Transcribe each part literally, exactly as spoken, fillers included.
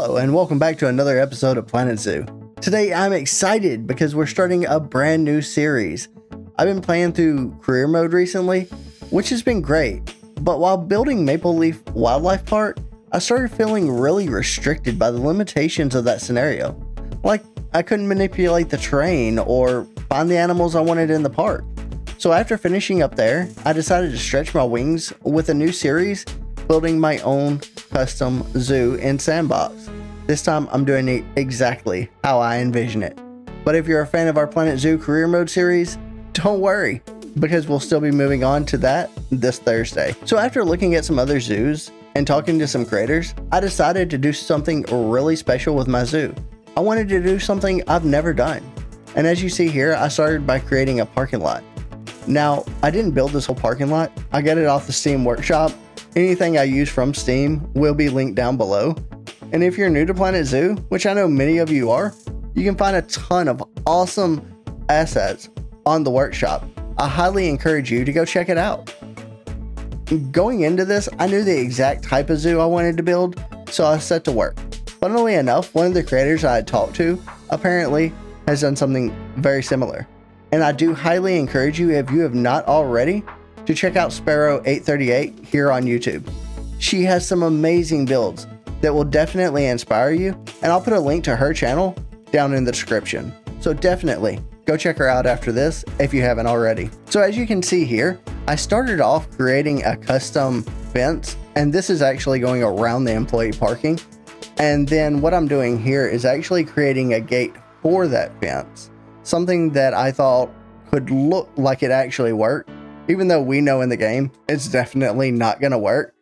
Hello and welcome back to another episode of Planet Zoo. Today I'm excited because we're starting a brand new series. I've been playing through career mode recently, which has been great, but while building Maple Leaf Wildlife Park, I started feeling really restricted by the limitations of that scenario. Like, I couldn't manipulate the terrain or find the animals I wanted in the park. So after finishing up there, I decided to stretch my wings with a new series, building my own custom zoo and sandbox. This time I'm doing it exactly how I envision it. But if you're a fan of our Planet Zoo career mode series, don't worry, because we'll still be moving on to that this Thursday. So after looking at some other zoos and talking to some creators, I decided to do something really special with my zoo. I wanted to do something I've never done. And as you see here, I started by creating a parking lot. Now, I didn't build this whole parking lot. I got it off the Steam Workshop. Anything I use from Steam will be linked down below. And if you're new to Planet Zoo, which I know many of you are, you can find a ton of awesome assets on the workshop. I highly encourage you to go check it out. Going into this, I knew the exact type of zoo I wanted to build, so I was set to work. Funnily enough, one of the creators I had talked to apparently has done something very similar. And I do highly encourage you, if you have not already, to check out Sparrow eight thirty-eight here on YouTube. She has some amazing builds that will definitely inspire you, and I'll put a link to her channel down in the description. So definitely go check her out after this if you haven't already. So as you can see here, I started off creating a custom fence, and this is actually going around the employee parking. And then what I'm doing here is actually creating a gate for that fence, something that I thought could look like it actually worked, even though we know in the game, it's definitely not gonna work.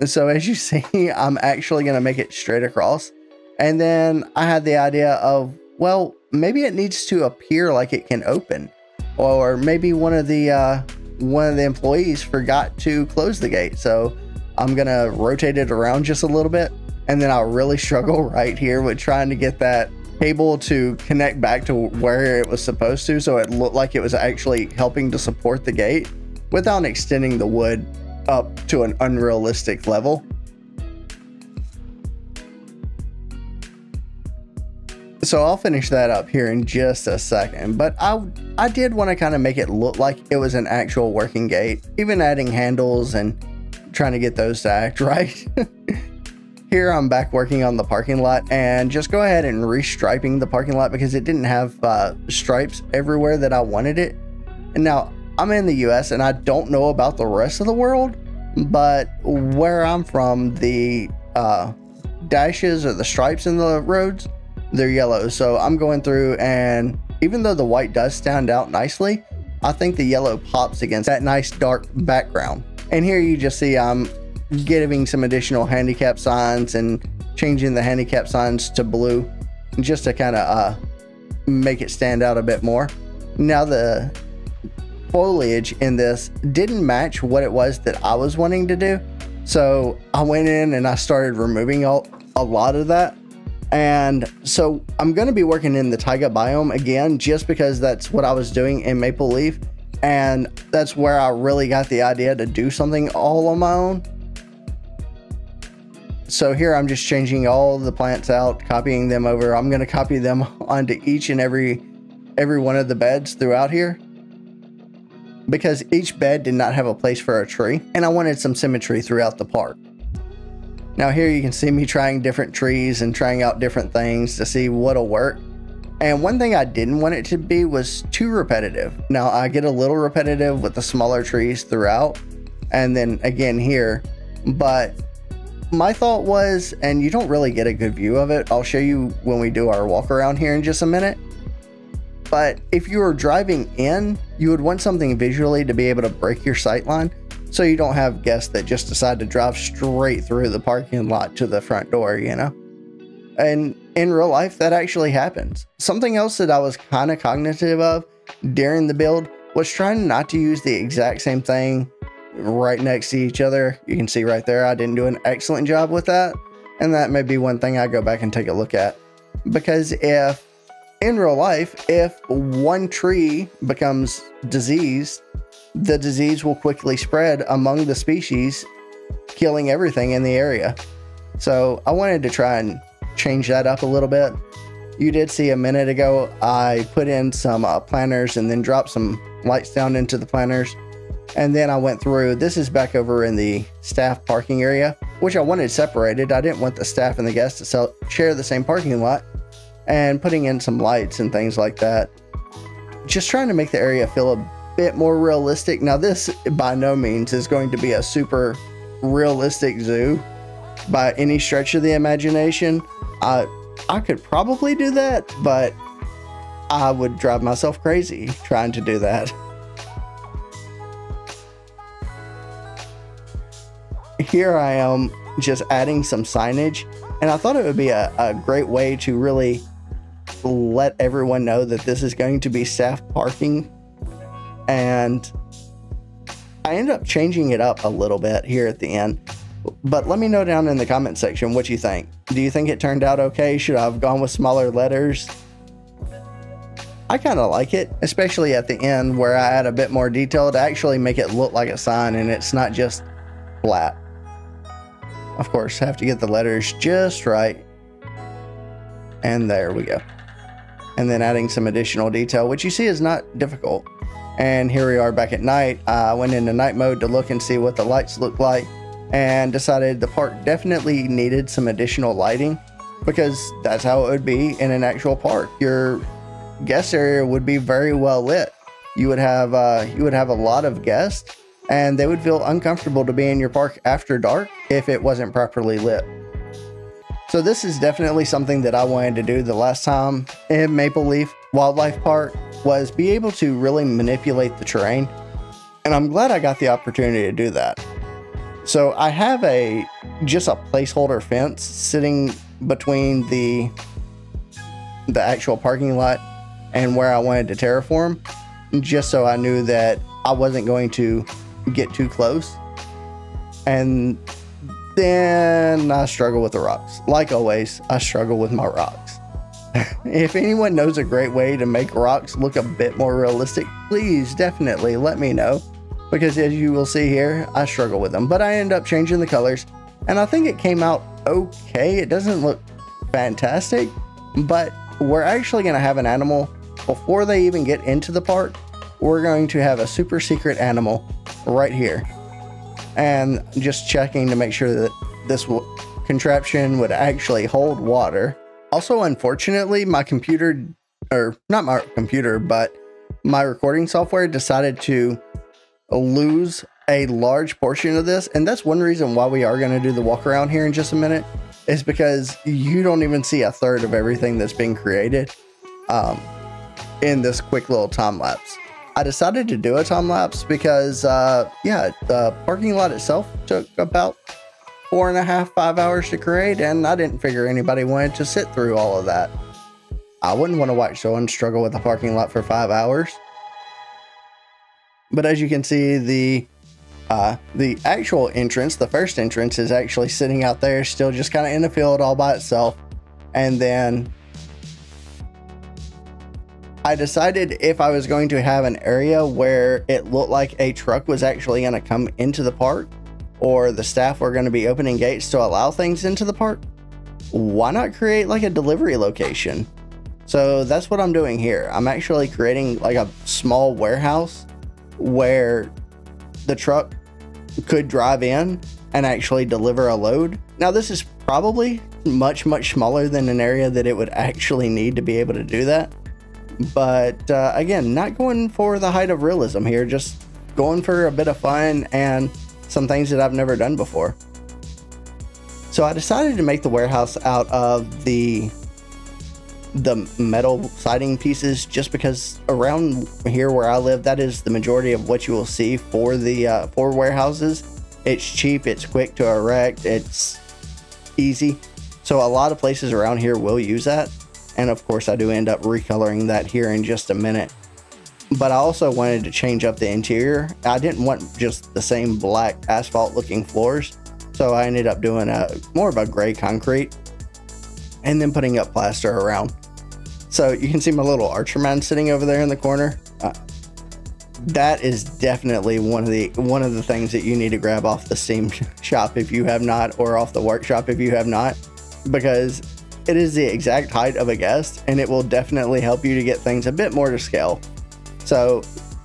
And so as you see, I'm actually gonna make it straight across. And then I had the idea of, well, maybe it needs to appear like it can open, or maybe one of the, uh, one of the employees forgot to close the gate. So I'm gonna rotate it around just a little bit. And then I'll really struggle right here with trying to get that able to connect back to where it was supposed to, so it looked like it was actually helping to support the gate without extending the wood up to an unrealistic level. So I'll finish that up here in just a second, but I, I did want to kind of make it look like it was an actual working gate, even adding handles and trying to get those to act right. Here I'm back working on the parking lot, and just go ahead and restriping the parking lot because it didn't have uh, stripes everywhere that I wanted it. And now I'm in the U S and I don't know about the rest of the world, but where I'm from, the uh, dashes or the stripes in the roads, they're yellow. So I'm going through, and even though the white does stand out nicely, I think the yellow pops against that nice dark background. And here you just see I'm giving some additional handicap signs and changing the handicap signs to blue just to kind of uh, make it stand out a bit more. Now the foliage in this didn't match what it was that I was wanting to do, so I went in and I started removing all, a lot of that. And so I'm going to be working in the taiga biome again, just because that's what I was doing in Maple Leaf, and that's where I really got the idea to do something all on my own. So here I'm just changing all the plants out, copying them over. I'm going to copy them onto each and every every one of the beds throughout here, because each bed did not have a place for a tree, and I wanted some symmetry throughout the park. Now here you can see me trying different trees and trying out different things to see what'll work. And one thing I didn't want it to be was too repetitive. Now I get a little repetitive with the smaller trees throughout, and then again here, but my thought was, and you don't really get a good view of it, I'll show you when we do our walk around here in just a minute, but if you were driving in, you would want something visually to be able to break your sight line, so you don't have guests that just decide to drive straight through the parking lot to the front door, you know? And in real life, that actually happens. Something else that I was kind of cognizant of during the build was trying not to use the exact same thing right next to each other. You can see right there I didn't do an excellent job with that, and that may be one thing I go back and take a look at, because if in real life, if one tree becomes diseased, the disease will quickly spread among the species, killing everything in the area. So I wanted to try and change that up a little bit. You did see a minute ago, I put in some uh, planters and then dropped some lights down into the planters. And then I went through, this is back over in the staff parking area, which I wanted separated. I didn't want the staff and the guests to sell, share the same parking lot, and putting in some lights and things like that. Just trying to make the area feel a bit more realistic. Now this by no means is going to be a super realistic zoo by any stretch of the imagination. I, I could probably do that, but I would drive myself crazy trying to do that. Here I am just adding some signage, and I thought it would be a, a great way to really let everyone know that this is going to be staff parking. And I ended up changing it up a little bit here at the end, but let me know down in the comment section what you think. Do you think it turned out okay? Should I have gone with smaller letters? I kind of like it, especially at the end where I add a bit more detail to actually make it look like a sign and it's not just flat. Of course, have to get the letters just right. And there we go. And then adding some additional detail, which you see is not difficult. And here we are back at night. I uh, went into night mode to look and see what the lights looked like, and decided the park definitely needed some additional lighting, because that's how it would be in an actual park. Your guest area would be very well lit. You would have uh, you would have a lot of guests, and they would feel uncomfortable to be in your park after dark if it wasn't properly lit. So this is definitely something that I wanted to do the last time in Maple Leaf Wildlife Park, was be able to really manipulate the terrain. And I'm glad I got the opportunity to do that. So I have a just a placeholder fence sitting between the, the actual parking lot and where I wanted to terraform, just so I knew that I wasn't going to get too close. And then I struggle with the rocks. Like always, I struggle with my rocks. If anyone knows a great way to make rocks look a bit more realistic, please definitely let me know, because as you will see here, I struggle with them. But I end up changing the colors, and I think it came out okay. It doesn't look fantastic, but we're actually going to have an animal before they even get into the park. We're going to have a super secret animal right here. And just checking to make sure that this contraption would actually hold water. Also, unfortunately, my computer, or not my computer, but my recording software decided to lose a large portion of this. And that's one reason why we are going to do the walk around here in just a minute, is because you don't even see a third of everything that's being created um, in this quick little time lapse. I decided to do a time lapse because, uh, yeah, the parking lot itself took about four and a half, five hours to create, and I didn't figure anybody wanted to sit through all of that. I wouldn't want to watch someone struggle with a parking lot for five hours. But as you can see, the uh, the actual entrance, the first entrance, is actually sitting out there, still just kind of in the field all by itself. And then I decided if I was going to have an area where it looked like a truck was actually going to come into the park, or the staff were going to be opening gates to allow things into the park, why not create like a delivery location? So that's what I'm doing here. I'm actually creating like a small warehouse where the truck could drive in and actually deliver a load. Now this is probably much, much smaller than an area that it would actually need to be able to do that. But uh, again, not going for the height of realism here, just going for a bit of fun and some things that I've never done before. So I decided to make the warehouse out of the the metal siding pieces, just because around here where I live, that is the majority of what you will see for the uh, for warehouses. It's cheap, it's quick to erect, it's easy. So a lot of places around here will use that. And of course, I do end up recoloring that here in just a minute. But I also wanted to change up the interior. I didn't want just the same black asphalt looking floors. So I ended up doing a more of a gray concrete and then putting up plaster around. So you can see my little Archer Man sitting over there in the corner. Uh, that is definitely one of the one of the things that you need to grab off the Steam shop if you have not, or off the workshop if you have not, because It is the exact height of a guest, and it will definitely help you to get things a bit more to scale. So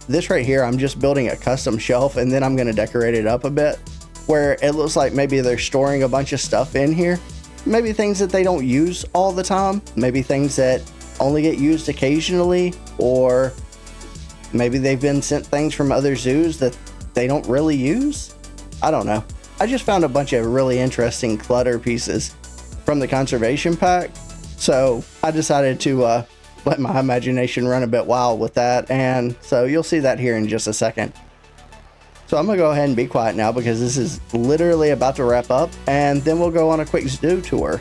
this right here, I'm just building a custom shelf, and then I'm going to decorate it up a bit where it looks like maybe they're storing a bunch of stuff in here. Maybe things that they don't use all the time, maybe things that only get used occasionally, or maybe they've been sent things from other zoos that they don't really use. I don't know. I just found a bunch of really interesting clutter pieces from the conservation pack, so I decided to uh, let my imagination run a bit wild with that, and so you'll see that here in just a second. So I'm gonna go ahead and be quiet now because this is literally about to wrap up, and then we'll go on a quick zoo tour.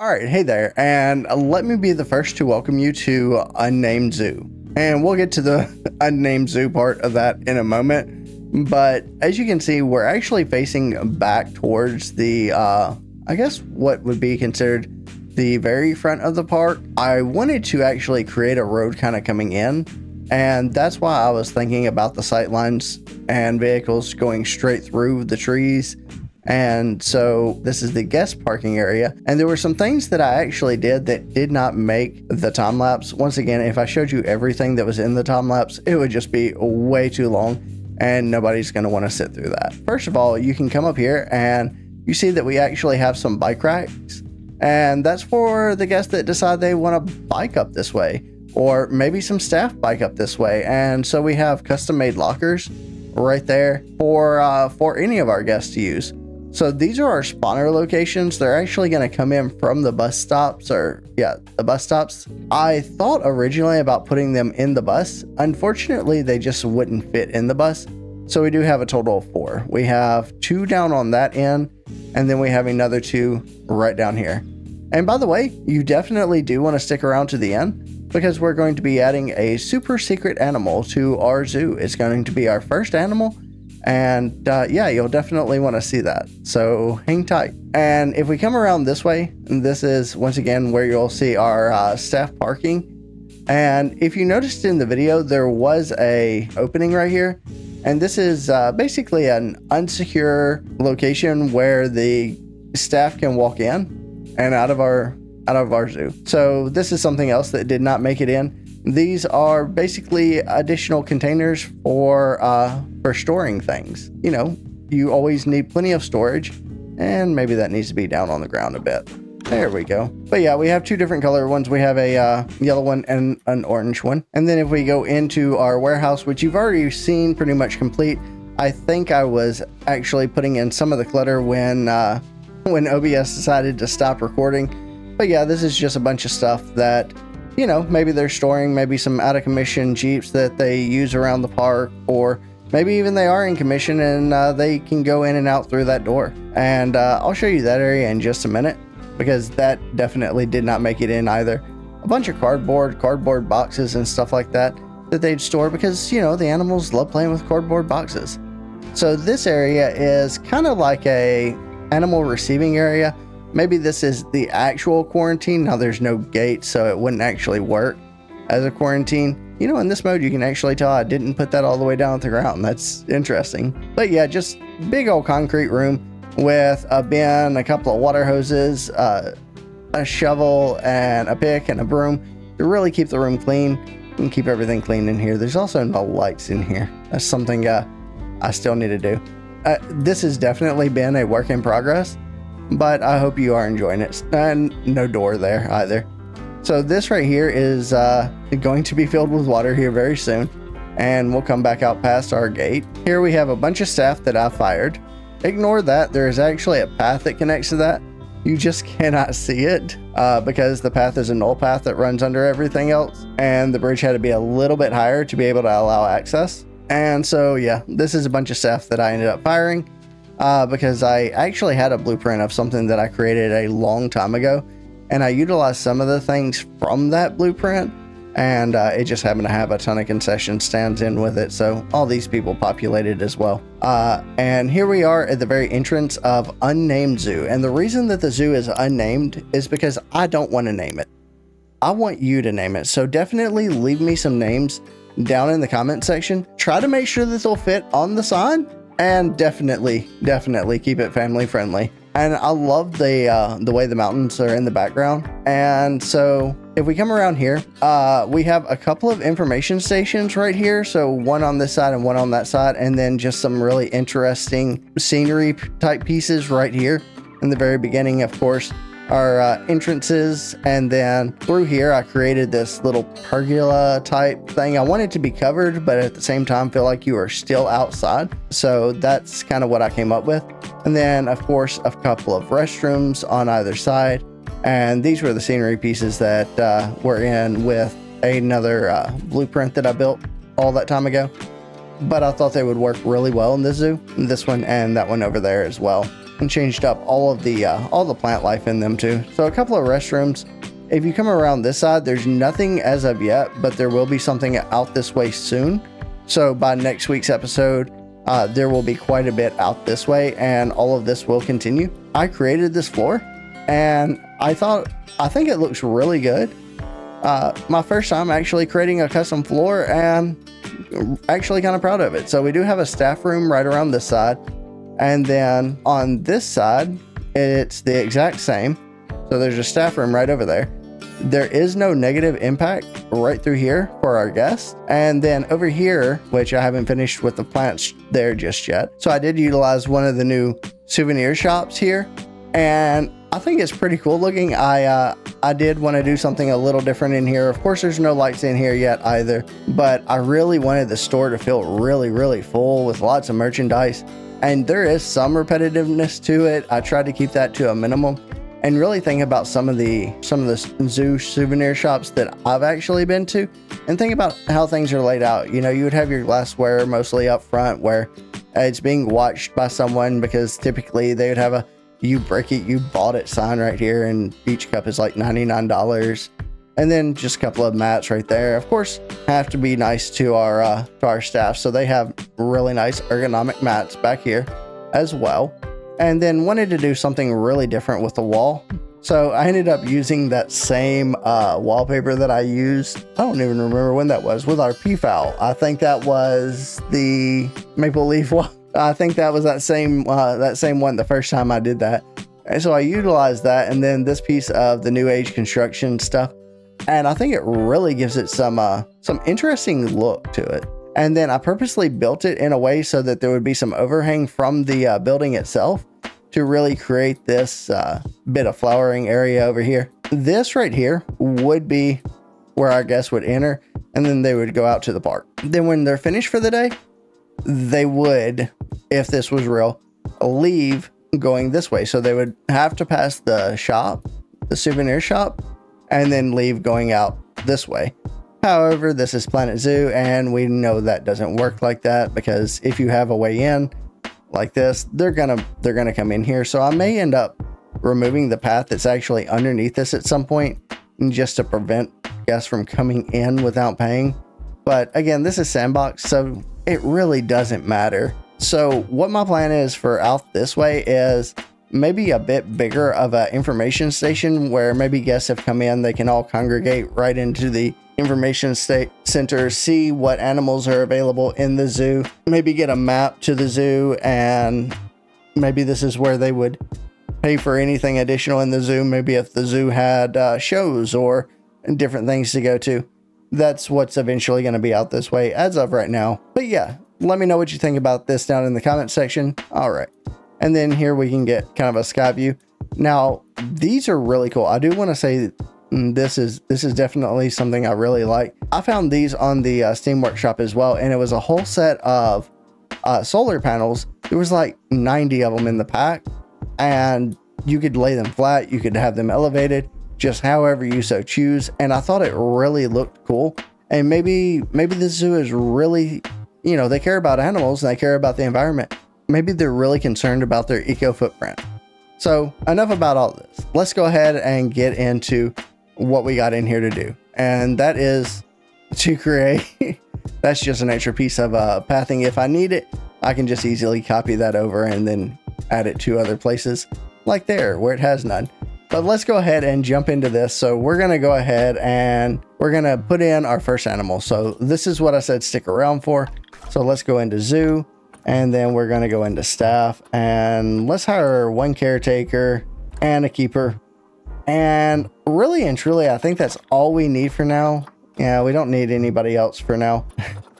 All right, hey there, and let me be the first to welcome you to Unnamed Zoo, and we'll get to the Unnamed Zoo part of that in a moment. But as you can see, we're actually facing back towards the uh I guess what would be considered the very front of the park. I wanted to actually create a road kind of coming in, and that's why I was thinking about the sight lines and vehicles going straight through the trees. And so this is the guest parking area, and there were some things that I actually did that did not make the time lapse. Once again, if I showed you everything that was in the time lapse, it would just be way too long, and nobody's going to want to sit through that. First of all, you can come up here and you see that we actually have some bike racks, and that's for the guests that decide they want to bike up this way, or maybe some staff bike up this way. And so we have custom made lockers right there for uh, for any of our guests to use. So these are our spawner locations. They're actually going to come in from the bus stops, or yeah, the bus stops. I thought originally about putting them in the bus. Unfortunately, they just wouldn't fit in the bus. So we do have a total of four. We have two down on that end, and then we have another two right down here. And by the way, you definitely do want to stick around to the end, because we're going to be adding a super secret animal to our zoo. It's going to be our first animal. And uh, yeah, you'll definitely want to see that, so hang tight. And if we come around this way, this is once again where you'll see our uh, staff parking. And if you noticed in the video, there was a opening right here, and this is uh, basically an unsecure location where the staff can walk in and out of our out of our zoo. So this is something else that did not make it in. These are basically additional containers for uh, for storing things. You know, you always need plenty of storage, and maybe that needs to be down on the ground a bit. There we go. But yeah, we have two different color ones. We have a uh, yellow one and an orange one. And then if we go into our warehouse, which you've already seen pretty much complete, I think I was actually putting in some of the clutter when uh, when O B S decided to stop recording. But yeah, this is just a bunch of stuff that, you know, maybe they're storing, maybe some out of commission Jeeps that they use around the park, or maybe even they are in commission and uh, they can go in and out through that door. And uh, I'll show you that area in just a minute, because that definitely did not make it in either. A bunch of cardboard, cardboard boxes and stuff like that that they'd store, because, you know, the animals love playing with cardboard boxes. So this area is kind of like a animal receiving area. Maybe this is the actual quarantine. Now there's no gate, so it wouldn't actually work as a quarantine. You know, in this mode, you can actually tell I didn't put that all the way down at the ground. That's interesting. But yeah, just big old concrete room with a bin, a couple of water hoses, uh, a shovel and a pick and a broom to really keep the room clean. and keep everything clean in here. There's also no lights in here. That's something uh, I still need to do. Uh, this has definitely been a work in progress, but I hope you are enjoying it. And no door there either. So this right here is uh, going to be filled with water here very soon, and we'll come back out past our gate. Here we have a bunch of staff that I fired. Ignore that. There is actually a path that connects to that. You just cannot see it uh, because the path is a null path that runs under everything else, and the bridge had to be a little bit higher to be able to allow access. And so yeah, this is a bunch of staff that I ended up firing uh, because I actually had a blueprint of something that I created a long time ago, and I utilized some of the things from that blueprint, and uh, it just happened to have a ton of concession stands in with it, so all these people populated as well. Uh, and here we are at the very entrance of Unnamed Zoo, and the reason that the zoo is unnamed is because I don't want to name it. I want you to name it, so definitely leave me some names down in the comment section. Try to make sure that they'll fit on the sign, and definitely, definitely keep it family friendly. And I love the uh, the way the mountains are in the background. And so if we come around here, uh, we have a couple of information stations right here. So one on this side and one on that side, and then just some really interesting scenery type pieces right here. In the very beginning, of course, our uh, entrances. And then through here, I created this little pergola type thing. I want it to be covered, but at the same time, feel like you are still outside. So that's kind of what I came up with. And then, of course, a couple of restrooms on either side. And these were the scenery pieces that uh, were in with another uh, blueprint that I built all that time ago. But I thought they would work really well in this zoo. This one and that one over there as well. And changed up all of the uh, all the plant life in them too. So a couple of restrooms. If you come around this side, there's nothing as of yet, but there will be something out this way soon. So by next week's episode, uh, there will be quite a bit out this way, and all of this will continue. I created this floor, and I thought I think it looks really good. Uh, my first time actually creating a custom floor, and actually kind of proud of it. So we do have a staff room right around this side. And then on this side, it's the exact same. So there's a staff room right over there. There is no negative impact right through here for our guests. And then over here, which I haven't finished with the plants there just yet. So I did utilize one of the new souvenir shops here. And I think it's pretty cool looking. I, uh, I did want to do something a little different in here. Of course, there's no lights in here yet either. But I really wanted the store to feel really, really full with lots of merchandise. And there is some repetitiveness to it. I tried to keep that to a minimum and really think about some of the some of the zoo souvenir shops that I've actually been to and think about how things are laid out. You know, you would have your glassware mostly up front where it's being watched by someone, because typically they would have a "you break it, you bought it" sign right here, and each cup is like ninety-nine dollars. And then just a couple of mats right there. Of course, have to be nice to our uh, to our staff. So they have really nice ergonomic mats back here as well. And then wanted to do something really different with the wall. So I ended up using that same uh, wallpaper that I used. I don't even remember when that was with our peafowl. I think that was the Maple Leaf one. I think that was that same, uh, that same one the first time I did that. And so I utilized that. And then this piece of the New Age construction stuff. And I think it really gives it some uh, some interesting look to it. And then I purposely built it in a way so that there would be some overhang from the uh, building itself to really create this uh, bit of flowering area over here. This right here would be where our guests would enter, and then they would go out to the park. Then when they're finished for the day, they would, if this was real, leave going this way. So they would have to pass the shop, the souvenir shop, and then leave going out this way. However, this is Planet Zoo, and we know that doesn't work like that, because if you have a way in like this, they're gonna they're gonna come in here. So I may end up removing the path that's actually underneath this at some point, just to prevent guests from coming in without paying. But again, this is sandbox, so it really doesn't matter. So what my plan is for out this way is maybe a bit bigger of an information station where maybe guests have come in, they can all congregate right into the information state center, see what animals are available in the zoo, maybe get a map to the zoo, and maybe this is where they would pay for anything additional in the zoo. Maybe if the zoo had uh, shows or different things to go to. that's what's eventually going to be out this way as of right now. But yeah, let me know what you think about this down in the comment section. All right. And then here we can get kind of a sky view. Now, these are really cool. I do want to say this is this is definitely something I really like. I found these on the uh, Steam Workshop as well, and it was a whole set of uh, solar panels. There was like ninety of them in the pack, and you could lay them flat. You could have them elevated, just however you so choose. And I thought it really looked cool. And maybe maybe this zoo is really, you know, they care about animals and they care about the environment. Maybe they're really concerned about their eco footprint. So enough about all this. Let's go ahead and get into what we got in here to do. And that is to create, that's just an extra piece of uh, pathing. If I need it, I can just easily copy that over and then add it to other places like there where it has none. But let's go ahead and jump into this. So we're going to go ahead and we're going to put in our first animal. So this is what I said stick around for. So let's go into zoo, and then we're going to go into staff, and let's hire one caretaker and a keeper. And really and truly, I think that's all we need for now. Yeah, we don't need anybody else for now.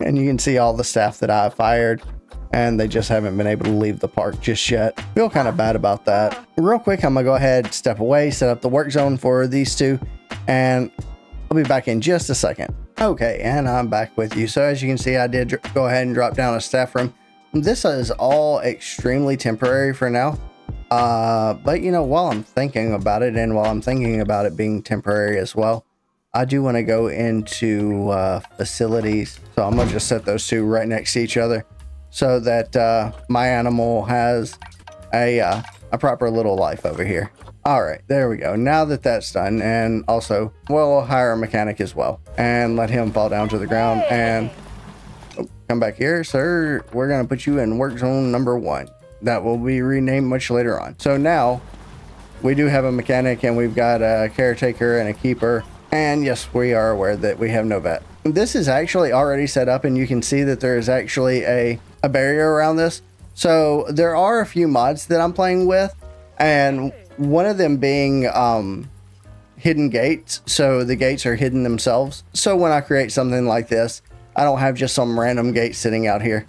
And you can see all the staff that I've fired, and they just haven't been able to leave the park just yet. Feel kind of bad about that. Real quick, I'm gonna go ahead, step away, set up the work zone for these two, and I'll be back in just a second. Okay, and I'm back with you. So as you can see, I did go ahead and drop down a staff room. This is all extremely temporary for now. Uh, but you know, while I'm thinking about it, and while I'm thinking about it being temporary as well, I do wanna go into uh, facilities. So I'm gonna just set those two right next to each other, so that uh, my animal has a, uh, a proper little life over here. All right, there we go. Now that that's done, and also we'll hire a mechanic as well and let him fall down to the ground and oh, come back here, sir. We're gonna put you in work zone number one. That will be renamed much later on. So now we do have a mechanic, and we've got a caretaker and a keeper. And yes, we are aware that we have no vet. This is actually already set up, and you can see that there is actually a, a barrier around this. So there are a few mods that I'm playing with, and one of them being um, hidden gates. So the gates are hidden themselves. So when I create something like this, I don't have just some random gate sitting out here.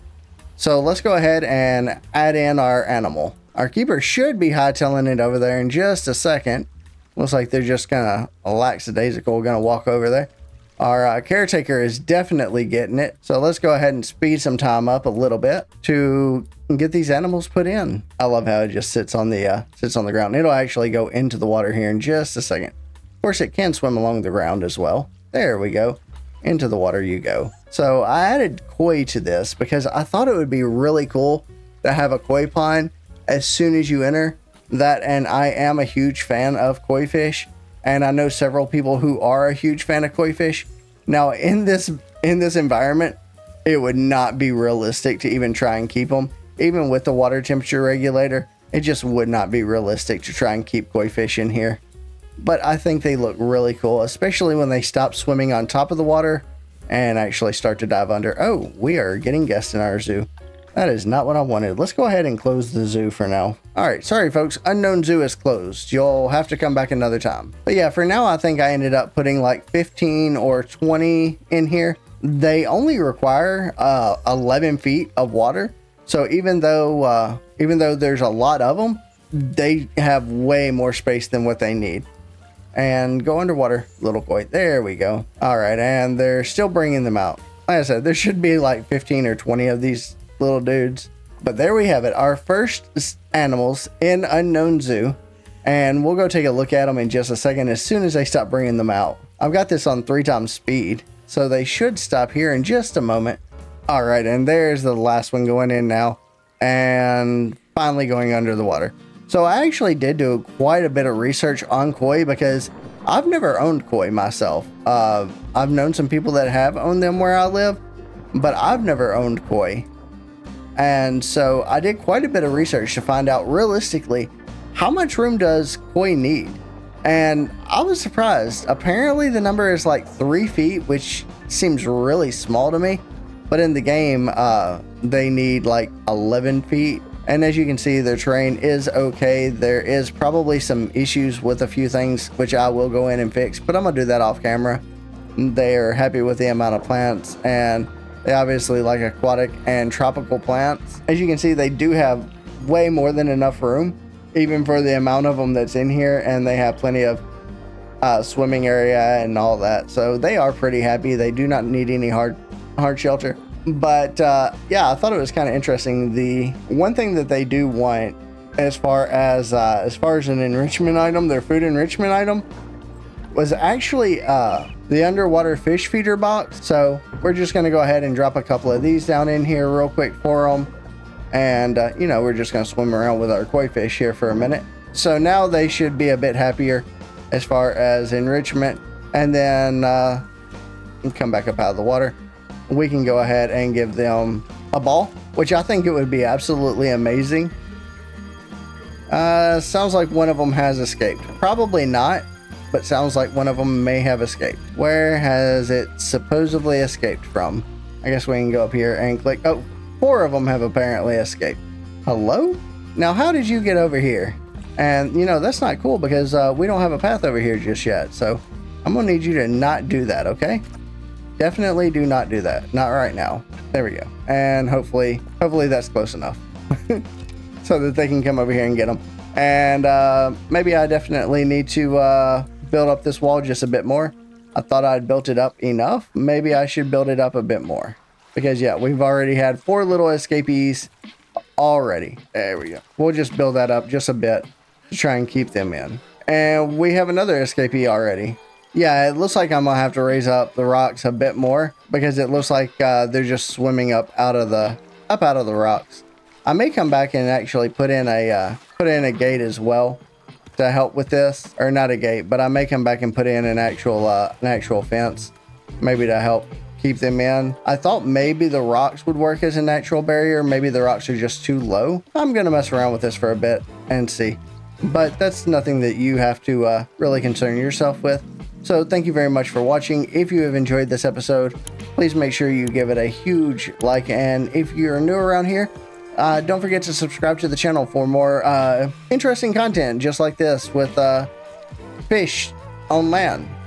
So let's go ahead and add in our animal. Our keeper should be hightailing it over there in just a second. Looks like they're just gonna lackadaisical, gonna walk over there. Our uh, caretaker is definitely getting it. So let's go ahead and speed some time up a little bit to get these animals put in. I love how it just sits on the uh, sits on the ground. It'll actually go into the water here in just a second. Of course, it can swim along the ground as well. There we go. Into the water you go. So I added koi to this because I thought it would be really cool to have a koi pond as soon as you enter that. And I am a huge fan of koi fish, and I know several people who are a huge fan of koi fish. Now, in this in this environment, it would not be realistic to even try and keep them. Even with the water temperature regulator, it just would not be realistic to try and keep koi fish in here. But I think they look really cool, especially when they stop swimming on top of the water and actually start to dive under. Oh, we are getting guests in our zoo. That is not what I wanted. Let's go ahead and close the zoo for now. All right, sorry folks, Unknown Zoo is closed. You'll have to come back another time. But yeah, for now, I think I ended up putting like fifteen or twenty in here. They only require uh, eleven feet of water. So even though, uh, even though there's a lot of them, they have way more space than what they need. And go underwater, little koi. There we go. All right, and they're still bringing them out. Like I said, there should be like fifteen or twenty of these little dudes. But there we have it, our first animals in Unknown Zoo, and we'll go take a look at them in just a second as soon as they stop bringing them out. I've got this on three times speed, so they should stop here in just a moment. All right, and there's the last one going in now, and finally going under the water. So I actually did do quite a bit of research on koi because I've never owned koi myself. Uh, I've known some people that have owned them where I live, but I've never owned koi. And so I did quite a bit of research to find out realistically, how much room does koi need? And I was surprised. Apparently the number is like three feet, which seems really small to me. But in the game, uh, they need like eleven feet. And as you can see, their terrain is okay. There is probably some issues with a few things, which I will go in and fix, but I'm gonna do that off camera. they are happy with the amount of plants, and they obviously like aquatic and tropical plants. As you can see, they do have way more than enough room, even for the amount of them that's in here, and they have plenty of uh, swimming area and all that. So they are pretty happy. They do not need any hard hard shelter. But uh, yeah, I thought it was kind of interesting. The one thing that they do want, as far as uh, as far as an enrichment item, their food enrichment item, was actually uh, the underwater fish feeder box. So we're just gonna go ahead and drop a couple of these down in here real quick for them. And uh, you know, we're just gonna swim around with our koi fish here for a minute. So now they should be a bit happier as far as enrichment. And then uh, come back up out of the water. We can go ahead and give them a ball, which I think it would be absolutely amazing. Uh, sounds like one of them has escaped. Probably not, but sounds like one of them may have escaped. Where has it supposedly escaped from? I guess we can go up here and click. Oh, four of them have apparently escaped. Hello? Now, how did you get over here? And, you know, that's not cool because uh, we don't have a path over here just yet. So I'm going to need you to not do that, okay? Definitely do not do that. Not right now. There we go. And hopefully, hopefully that's close enough. So that they can come over here and get them. And uh, maybe I definitely need to uh, build up this wall just a bit more. I thought I'd built it up enough. Maybe I should build it up a bit more. Because yeah, we've already had four little escapees already. There we go. We'll just build that up just a bit to try and keep them in. And we have another escapee already. Yeah, it looks like I'm going to have to raise up the rocks a bit more. Because it looks like uh, they're just swimming up out of the up out of the rocks. I may come back and actually put in a uh, put in a gate as well to help with this, or not a gate, but I may come back and put in an actual uh, an actual fence, maybe to help keep them in. I thought maybe the rocks would work as a natural barrier. Maybe the rocks are just too low. I'm gonna mess around with this for a bit and see, but that's nothing that you have to uh, really concern yourself with. So thank you very much for watching. If you have enjoyed this episode, please make sure you give it a huge like, and if you're new around here, Uh, don't forget to subscribe to the channel for more uh, interesting content just like this with uh, fish on land.